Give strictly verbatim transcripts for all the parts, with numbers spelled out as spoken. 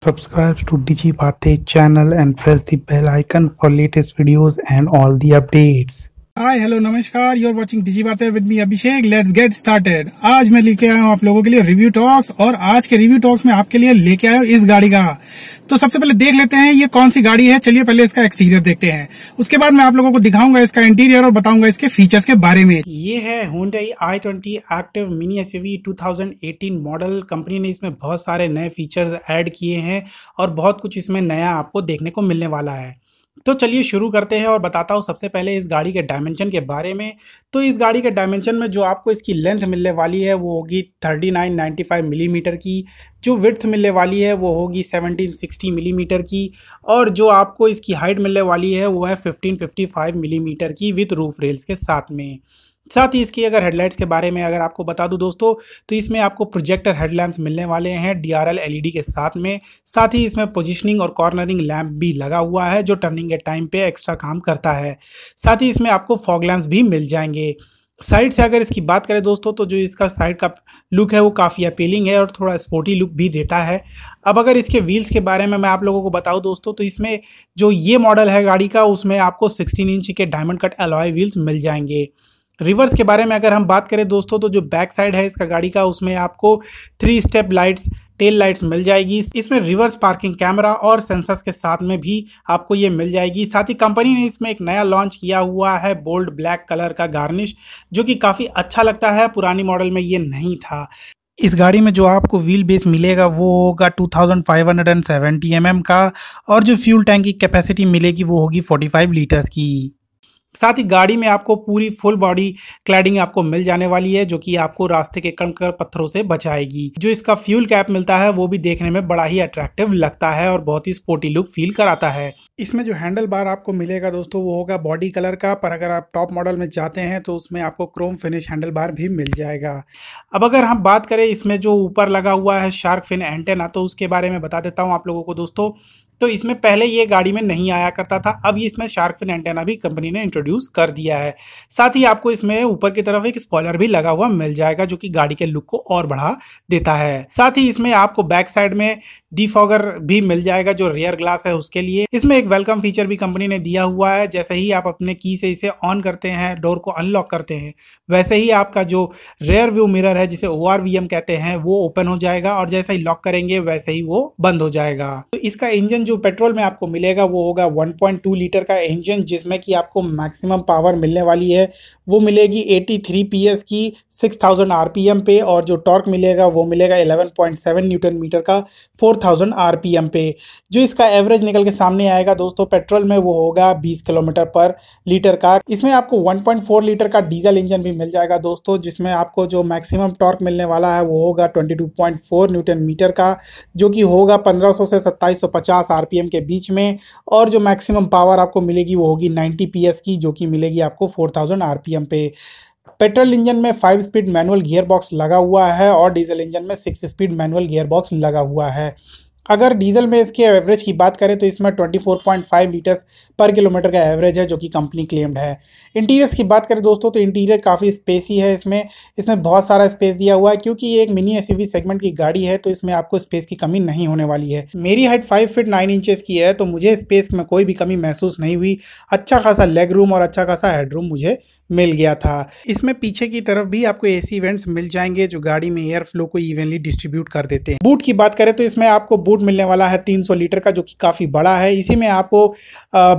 Subscribe to Digi Baatein channel and press the bell icon for latest videos and all the updates. Hi, hello, namaskar. You are watching Digi Baatein with me Abhishek. Let's get started. आज मैं लेके आया हूँ आप लोगों के लिए review talks और आज के रिव्यू टॉक्स में आपके लिए लेके आया हूँ इस गाड़ी का. तो सबसे पहले देख लेते हैं ये कौन सी गाड़ी है. चलिए पहले इसका एक्सटीरियर देखते हैं, उसके बाद मैं आप लोगों को दिखाऊंगा इसका इंटीरियर और बताऊंगा इसके फीचर्स के बारे में. ये है Hyundai i twenty active mini SUV दो हज़ार अठारह मॉडल. कंपनी ने इसमें बहुत सारे नए फीचर्स ऐड किए हैं और बहुत कुछ इसमें नया आपको देखने को मिलने वाला है. तो चलिए शुरू करते हैं और बताता हूँ सबसे पहले इस गाड़ी के डायमेंशन के बारे में. तो इस गाड़ी के डायमेंशन में जो आपको इसकी लेंथ मिलने वाली है वो होगी उनतालीस पॉइंट पचानवे मिलीमीटर की, जो विड्थ मिलने वाली है वो होगी सत्रह सौ साठ मिलीमीटर की, और जो आपको इसकी हाइट मिलने वाली है वो है पंद्रह सौ पचपन मिलीमीटर की विथ रूफ रेल्स के साथ में. साथ ही इसकी अगर हेडलाइट्स के बारे में अगर आपको बता दूं दोस्तों, तो इसमें आपको प्रोजेक्टर हेडलैम्प्स मिलने वाले हैं डीआरएल एलईडी के साथ में. साथ ही इसमें पोजीशनिंग और कॉर्नरिंग लैम्प भी लगा हुआ है जो टर्निंग के टाइम पे एक्स्ट्रा काम करता है. साथ ही इसमें आपको फॉग लैम्प्स भी मिल जाएंगे. साइड से अगर इसकी बात करें दोस्तों, तो जो इसका साइड का लुक है वो काफ़ी अपीलिंग है और थोड़ा स्पोर्टी लुक भी देता है. अब अगर इसके व्हील्स के बारे में मैं आप लोगों को बताऊं दोस्तों, तो इसमें जो ये मॉडल है गाड़ी का उसमें आपको सिक्सटीन इंच के डायमंड कट अलॉय व्हील्स मिल जाएंगे. रिवर्स के बारे में अगर हम बात करें दोस्तों, तो जो बैक साइड है इसका गाड़ी का उसमें आपको three step lights tail lights मिल जाएगी. इसमें रिवर्स पार्किंग कैमरा और सेंसर्स के साथ में भी आपको ये मिल जाएगी. साथ ही कंपनी ने इसमें एक नया लॉन्च किया हुआ है बोल्ड ब्लैक कलर का गार्निश, जो कि काफ़ी अच्छा लगता है. पुरानी मॉडल में ये नहीं था. इस गाड़ी में जो आपको व्हील बेस मिलेगा वो होगा two thousand five hundred seventy MM का, और जो फ्यूल टैंक की कैपेसिटी मिलेगी वो होगी पैंतालीस लीटर्स की. साथ ही गाड़ी में आपको पूरी फुल बॉडी क्लैडिंग आपको मिल जाने वाली है, जो कि आपको रास्ते के कंकड़ पत्थरों से बचाएगी. जो इसका फ्यूल कैप मिलता है वो भी देखने में बड़ा ही अट्रैक्टिव लगता है और बहुत ही स्पोर्टी लुक फील कराता है. इसमें जो हैंडल बार आपको मिलेगा दोस्तों वो होगा बॉडी कलर का, पर अगर आप टॉप मॉडल में जाते हैं तो उसमें आपको क्रोम फिनिश हैंडल बार भी मिल जाएगा. अब अगर हम बात करें इसमें जो ऊपर लगा हुआ है शार्क फिन एंटेना, तो उसके बारे में बता देता हूँ आप लोगों को दोस्तों. तो इसमें पहले ये गाड़ी में नहीं आया करता था, अब इसमें शार्क फिन एंटेना भी कंपनी ने इंट्रोड्यूस कर दिया है. साथ ही आपको इसमें ऊपर की तरफ एक स्पॉइलर भी लगा हुआ मिल जाएगा, जो कि गाड़ी के लुक को और बढ़ा देता है. साथ ही इसमें आपको बैक साइड में डिफॉगर भी मिल जाएगा जो रियर ग्लास है उसके लिए. इसमें एक वेलकम फीचर भी कंपनी ने दिया हुआ है. जैसे ही आप अपने की से इसे ऑन करते हैं, डोर को अनलॉक करते हैं, वैसे ही आपका जो रियर व्यू मिरर है जिसे ओ आर वी एम कहते हैं वो ओपन हो जाएगा, और जैसे ही लॉक करेंगे वैसे ही वो बंद हो जाएगा. तो इसका इंजन जो पेट्रोल में आपको मिलेगा वो होगा वन पॉइंट टू लीटर का इंजन, जिसमें कि आपको मैक्सिमम पावर मिलने वाली है वो मिलेगी तिरासी पीएस की सिक्स थाउजेंड आरपीएम पे, और जो टॉर्क मिलेगा वो मिलेगा ग्यारह पॉइंट सात न्यूटन मीटर का चार हज़ार आरपीएम पे. जो इसका एवरेज निकल के सामने आएगा दोस्तों पेट्रोल में वो होगा बीस किलोमीटर पर लीटर का. इसमें आपको वन पॉइंट फोर लीटर का डीजल इंजन भी मिल जाएगा दोस्तों, जिसमें आपको जो मैक्सिमम टॉर्क मिलने वाला है वो होगा बाईस पॉइंट चार न्यूटन मीटर का, जो कि होगा पंद्रह सौ से सत्ताईस सौ पचास आरपीएम के बीच में, और जो मैक्सिमम पावर आपको मिलेगी वो होगी नब्बे पीएस की, जो कि मिलेगी आपको चार हज़ार आरपीएम पे. पेट्रोल इंजन में five speed manual gear box लगा हुआ है और डीजल इंजन में six speed manual gear box लगा हुआ है. अगर डीजल में इसके एवरेज की बात करें तो इसमें चौबीस पॉइंट पाँच लीटर्स पर किलोमीटर का एवरेज है, जो कि कंपनी क्लेम्ड है. इंटीरियर्स की बात करें दोस्तों, तो इंटीरियर काफ़ी स्पेसी है. इसमें इसमें बहुत सारा स्पेस दिया हुआ है, क्योंकि ये एक मिनी एसयूवी सेगमेंट की गाड़ी है तो इसमें आपको स्पेस की कमी नहीं होने वाली है. मेरी height five feet nine inches की है, तो मुझे स्पेस में कोई भी कमी महसूस नहीं हुई. अच्छा खासा लेग रूम और अच्छा खासा हेड रूम मुझे मिल गया था. इसमें पीछे की तरफ भी आपको एसी इवेंट्स मिल जाएंगे जो गाड़ी में एयर फ्लो को इवनली डिस्ट्रीब्यूट कर देते हैं. बूट की बात करें तो इसमें आपको बूट मिलने वाला है तीन सौ लीटर का, जो कि काफ़ी बड़ा है. इसी में आपको आ,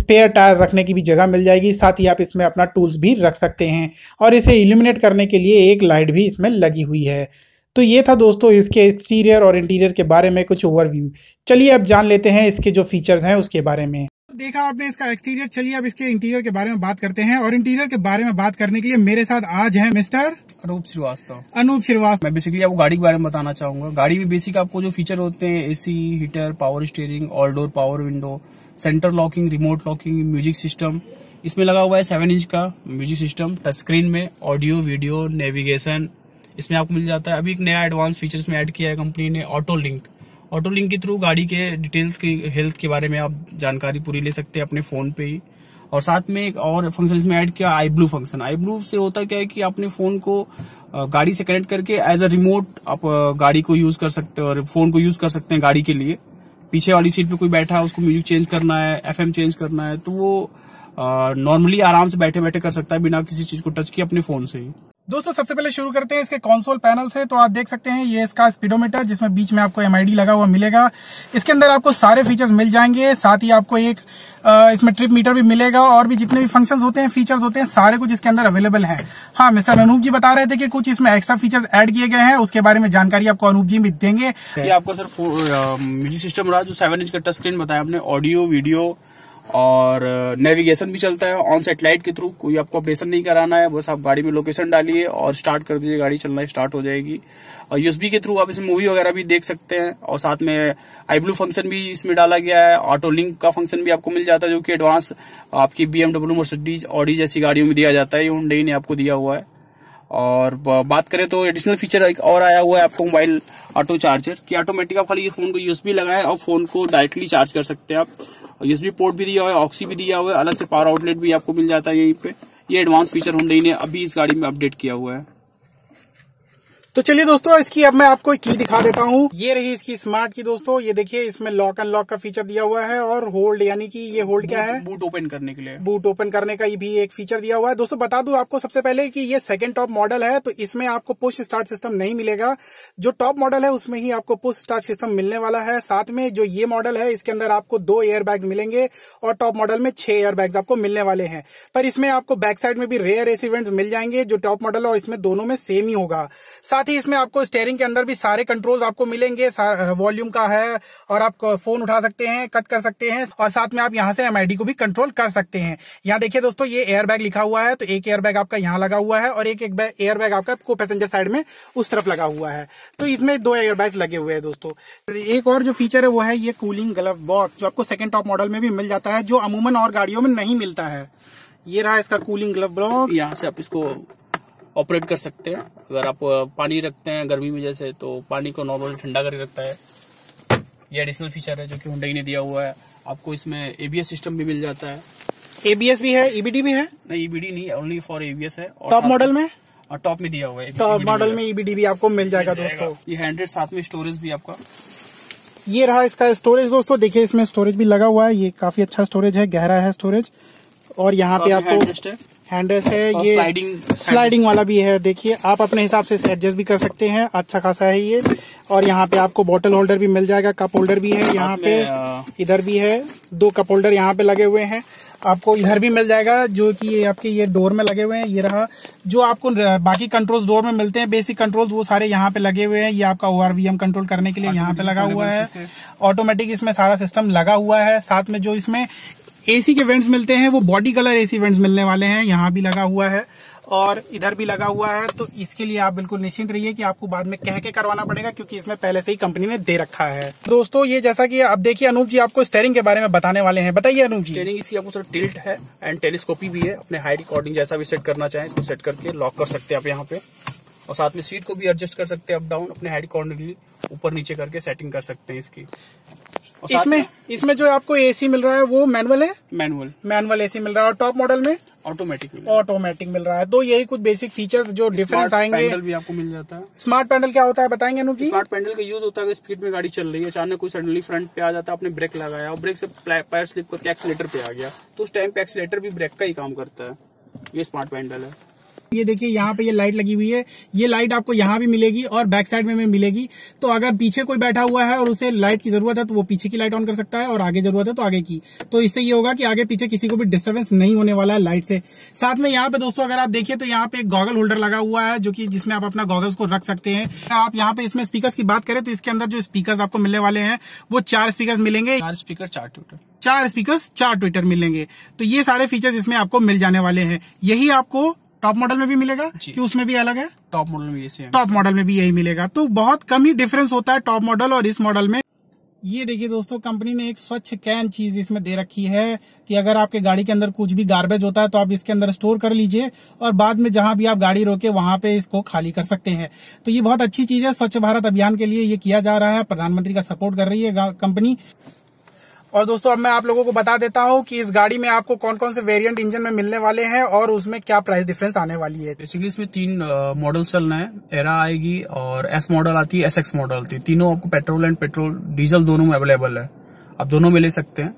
स्पेयर टायर रखने की भी जगह मिल जाएगी. साथ ही आप इसमें अपना टूल्स भी रख सकते हैं, और इसे इल्यूमिनेट करने के लिए एक लाइट भी इसमें लगी हुई है. तो ये था दोस्तों इसके एक्सटीरियर और इंटीरियर के बारे में कुछ ओवरव्यू. चलिए अब जान लेते हैं इसके जो फीचर्स हैं उसके बारे में. देखा आपने इसका एक्सटीरियर, चलिए अब इसके इंटीरियर के बारे में बात करते हैं. और इंटीरियर के बारे में बात करने के लिए मेरे साथ आज हैं मिस्टर अनूप श्रीवास्तव. अनूप श्रीवास्तव, मैं बेसिकली आपको गाड़ी के बारे में बताना चाहूंगा. गाड़ी में बेसिक आपको जो फीचर होते हैं AC, heater, power steering, all door power window, centre locking, remote locking, music system इसमें लगा हुआ है, सेवन इंच का म्यूजिक सिस्टम, टच स्क्रीन में ऑडियो, वीडियो, नेविगेशन इसमें आपको मिल जाता है. अभी एक नया एडवांस फीचर में एड किया है कंपनी ने, ऑटो लिंक. ऑटो लिंक के थ्रू गाड़ी के डिटेल्स की, हेल्थ के बारे में आप जानकारी पूरी ले सकते हैं अपने फोन पे ही. और साथ में एक और फंक्शन इसमें ऐड किया, आई ब्लू फंक्शन. आई ब्लू से होता क्या है कि अपने फोन को गाड़ी से कनेक्ट करके एज अ रिमोट आप गाड़ी को यूज कर सकते हो और फोन को यूज कर सकते हैं गाड़ी के लिए। पीछे वाली सीट पे कोई बैठा है, उसको म्यूजिक चेंज करना है, एफएम चेंज करना है, तो वो नॉर्मली आराम से बैठे बैठे कर सकता है बिना किसी चीज को टच किए अपने फोन से ही। दोस्तों सबसे पहले शुरू करते हैं इसके कंसोल पैनल से। तो आप देख सकते हैं ये इसका स्पीडोमीटर, जिसमें बीच में आपको एमआईडी लगा हुआ मिलेगा। इसके अंदर आपको सारे फीचर्स मिल जाएंगे, साथ ही आपको एक इसमें ट्रिप मीटर भी मिलेगा और भी जितने भी फंक्शंस होते हैं, फीचर्स होते हैं, सारे कुछ इसके अंदर अवेलेबल हैं। हाँ, मिस्टर अनूप जी बता रहे थे कि कुछ इसमें एक्स्ट्रा फीचर्स ऐड किए गए हैं, उसके बारे में जानकारी आपको अनूप जी भी देंगे। ये आपको सर म्यूजिक सिस्टम रहा जो सेवन इंच का टच स्क्रीन बताया आपने, ऑडियो वीडियो और नेविगेशन भी चलता है ऑन सैटेलाइट के थ्रू। कोई आपको ऑपरेशन नहीं कराना है, बस आप गाड़ी में लोकेशन डालिए और स्टार्ट कर दीजिए, गाड़ी चलना स्टार्ट हो जाएगी। और यूएसबी के थ्रू आप इसमें मूवी वगैरह भी देख सकते हैं और साथ में आईब्लू फंक्शन भी इसमें डाला गया है। ऑटो लिंक का फंक्शन भी आपको मिल जाता है जो कि एडवांस आपकी बीएमडब्ल्यू, मर्सिडीज, ऑडी जैसी गाड़ियों में दिया जाता है, ये हुंडई ने आपको दिया हुआ है। और बात करें तो एडिशनल फीचर एक और आया हुआ है आपको, मोबाइल ऑटो चार्जर, कि ऑटोमेटिक आप खाली ये फोन को यूएसबी लगाए और फोन को डायरेक्टली चार्ज कर सकते हैं आप। यूएसबी पोर्ट भी दिया हुआ है, ऑक्सी भी दिया हुआ है, अलग से पावर आउटलेट भी आपको मिल जाता है यहीं पे। ये एडवांस फीचर हुंडई ने अभी इस गाड़ी में अपडेट किया हुआ है। तो चलिए दोस्तों, इसकी अब मैं आपको की दिखा देता हूँ। ये रही इसकी स्मार्ट की दोस्तों। ये देखिए, इसमें लॉक अनलॉक का फीचर दिया हुआ है और होल्ड, यानी कि ये होल्ड क्या है, बूट ओपन करने के लिए, बूट ओपन करने का ये भी एक फीचर दिया हुआ है। दोस्तों बता दूं आपको सबसे पहले कि ये सेकंड टॉप मॉडल है, तो इसमें आपको पुश स्टार्ट सिस्टम नहीं मिलेगा। जो टॉप मॉडल है उसमें ही आपको पुश स्टार्ट सिस्टम मिलने वाला है। साथ में जो ये मॉडल है इसके अंदर आपको दो एयरबैग्स मिलेंगे और टॉप मॉडल में छह एयरबैग्स आपको मिलने वाले हैं। पर इसमें आपको बैक साइड में भी रेयर एसिवेंट्स मिल जाएंगे, जो टॉप मॉडल और इसमें दोनों में सेम ही होगा। इसमें आपको स्टेयरिंग के अंदर भी सारे कंट्रोल्स आपको मिलेंगे, वॉल्यूम का है, और आप फोन उठा सकते हैं, कट कर सकते हैं, और साथ में आप यहां से एमआईडी को भी कंट्रोल कर सकते हैं। यहां देखिए दोस्तों, ये एयरबैग लिखा हुआ है, तो एक एयरबैग आपका यहां लगा हुआ है और एक एक एयरबैग आपका को पैसेंजर साइड में उस तरफ लगा हुआ है, तो इसमें दो एयरबैग लगे हुए हैं दोस्तों। एक और जो फीचर है वो है ये कूलिंग ग्लव बॉक्स, जो आपको सेकंड टॉप मॉडल में भी मिल जाता है, जो अमूमन और गाड़ियों में नहीं मिलता है। ये रहा इसका कूलिंग ग्लव बॉक्स, यहाँ से आप इसको ऑपरेट कर सकते हैं। अगर आप पानी रखते हैं गर्मी में जैसे, तो पानी को नॉर्मल ठंडा करके रखता है। ये एडिशनल फीचर है जो कि हुंडई ने दिया हुआ है। आपको इसमें एबीएस सिस्टम भी मिल जाता है। एबीएस भी है, ईबीडी भी है? नहीं, ईबीडी नहीं, ओनली फॉर एबीएस है। टॉप मॉडल में, टॉप में दिया हुआ है, टॉप मॉडल में ईबीडी भी आपको मिल जाएगा दोस्तों। ये हंड्रेड साथ में स्टोरेज भी आपका। ये रहा इसका स्टोरेज दोस्तों, देखिये इसमें स्टोरेज भी लगा हुआ है। ये काफी अच्छा स्टोरेज है, गहरा है स्टोरेज, और यहाँ पे आपको हैंडरेस्ट है, ये स्लाइडिंग स्लाइडिंग वाला भी है। देखिए आप अपने हिसाब से एडजस्ट भी कर सकते हैं, अच्छा खासा है ये। और यहाँ पे आपको बॉटल होल्डर भी मिल जाएगा, कप होल्डर भी है यहाँ पे, इधर भी है, दो कप होल्डर यहाँ पे लगे हुए हैं। आपको इधर भी मिल जाएगा जो कि ये आपके ये डोर में लगे हुए हैं। ये रहा जो आपको बाकी कंट्रोल्स डोर में मिलते हैं, बेसिक कंट्रोल्स, वो सारे यहाँ पे लगे हुए हैं। ये आपका ओआरवीएम कंट्रोल करने के लिए यहाँ पे लगा हुआ है, ऑटोमेटिक इसमें सारा सिस्टम लगा हुआ है। साथ में जो इसमें एसी के वेंट्स मिलते हैं वो बॉडी कलर एसी वेंट्स मिलने वाले हैं, यहाँ भी लगा हुआ है और इधर भी लगा हुआ है। तो इसके लिए आप बिल्कुल निश्चिंत रहिए कि आपको बाद में कह के करवाना पड़ेगा, क्योंकि इसमें पहले से ही कंपनी ने दे रखा है दोस्तों। ये जैसा कि आप देखिए अनूप जी आपको स्टेयरिंग के बारे में बताने वाले हैं, बताइए अनूप जी। स्टेयरिंग इसकी आपको सर टिल्ट है एंड टेलीस्कोपी भी है, अपने हाई रिकॉर्डिंग जैसा भी सेट करना चाहें इसको सेट करके लॉक कर सकते हैं आप यहाँ पे, और साथ में सीट को भी एडजस्ट कर सकते हैं अप डाउन, अपने हेड कॉर्नरली ऊपर नीचे करके सेटिंग कर सकते हैं इसकी। इसमें इसमें जो आपको एसी मिल रहा है वो मैनुअल है, मैनुअल मैनुअल एसी मिल रहा है, और टॉप मॉडल में ऑटोमेटिक ऑटोमेटिक मिल रहा है। तो यही कुछ बेसिक फीचर्स जो डिफरेंस आएंगे। स्मार्ट पैनल भी आपको मिल जाता है। स्मार्ट पैनल क्या होता है बताएंगे अनूप जी? स्मार्ट पैनल का यूज होता है स्पीड में गाड़ी चल रही है, अचानक कोई सडनली फ्रंट पे आ जाता है, आपने ब्रेक लगाया और ब्रेक से पैर स्लिप करके एक्सीलेटर पे आ गया, तो उस टाइम पे एक्सीलेटर भी ब्रेक का ही काम करता है। ये स्मार्ट पैनल है। ये देखिए यहाँ पे ये लाइट लगी हुई है, ये लाइट आपको यहाँ भी मिलेगी और बैक साइड में भी मिलेगी। तो अगर पीछे कोई बैठा हुआ है और उसे लाइट की जरूरत है तो वो पीछे की लाइट ऑन कर सकता है, और आगे जरूरत है तो आगे की। तो इससे ये होगा कि आगे पीछे किसी को भी डिस्टर्बेंस नहीं होने वाला है लाइट से। साथ में यहाँ पे दोस्तों अगर आप देखिए तो यहाँ पे एक गॉगल होल्डर लगा हुआ है, जो कि जिसमें आप अपना गॉगल्स को रख सकते हैं। आप यहाँ पे इसमें स्पीकर की बात करें तो इसके अंदर जो स्पीकर आपको मिलने वाले हैं वो चार स्पीकर मिलेंगे, चार स्पीकर चार ट्विटर चार स्पीकर चार ट्विटर मिलेंगे। तो ये सारे फीचर्स इसमें आपको मिल जाने वाले हैं। यही आपको टॉप मॉडल में भी मिलेगा कि उसमें भी अलग है? टॉप मॉडल में ये टॉप मॉडल में भी यही मिलेगा। तो बहुत कम ही डिफरेंस होता है टॉप मॉडल और इस मॉडल में। ये देखिए दोस्तों, कंपनी ने एक स्वच्छ कैन चीज इसमें दे रखी है कि अगर आपके गाड़ी के अंदर कुछ भी गार्बेज होता है तो आप इसके अंदर स्टोर कर लीजिए और बाद में जहां भी आप गाड़ी रोके वहां पे इसको खाली कर सकते हैं। तो ये बहुत अच्छी चीज है, स्वच्छ भारत अभियान के लिए ये किया जा रहा है, प्रधानमंत्री का सपोर्ट कर रही है कंपनी। और दोस्तों अब मैं आप लोगों को बता देता हूं कि इस गाड़ी में आपको कौन कौन से वेरिएंट इंजन में मिलने वाले हैं और उसमें क्या प्राइस डिफरेंस आने वाली है। बेसिकली इसमें तीन मॉडल चल रहे हैं, एरा आएगी और एस मॉडल आती है, एस एक्स मॉडल आती है। तीनों आपको पेट्रोल एंड पेट्रोल डीजल दोनों में अवेलेबल है, आप दोनों में ले सकते हैं।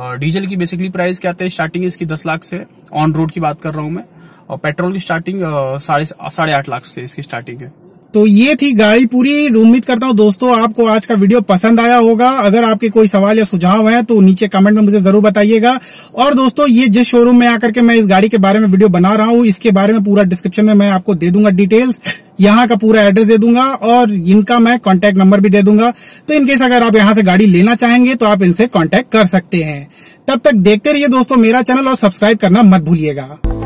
और डीजल की बेसिकली प्राइस क्या आती है, स्टार्टिंग इसकी दस लाख से, ऑन रोड की बात कर रहा हूँ मैं, और पेट्रोल की स्टार्टिंग साढ़े साढ़े आठ लाख से इसकी स्टार्टिंग है। तो ये थी गाड़ी पूरी। उम्मीद करता हूँ दोस्तों आपको आज का वीडियो पसंद आया होगा। अगर आपके कोई सवाल या सुझाव है तो नीचे कमेंट में मुझे जरूर बताइएगा। और दोस्तों ये जिस शोरूम में आकर के मैं इस गाड़ी के बारे में वीडियो बना रहा हूँ, इसके बारे में पूरा डिस्क्रिप्शन में मैं आपको दे दूंगा डिटेल्स, यहाँ का पूरा एड्रेस दे दूंगा और इनका मैं कॉन्टेक्ट नंबर भी दे दूंगा। तो इनकेस अगर आप यहाँ से गाड़ी लेना चाहेंगे तो आप इनसे कॉन्टेक्ट कर सकते हैं। तब तक देखते रहिए दोस्तों मेरा चैनल और सब्सक्राइब करना मत भूलिएगा।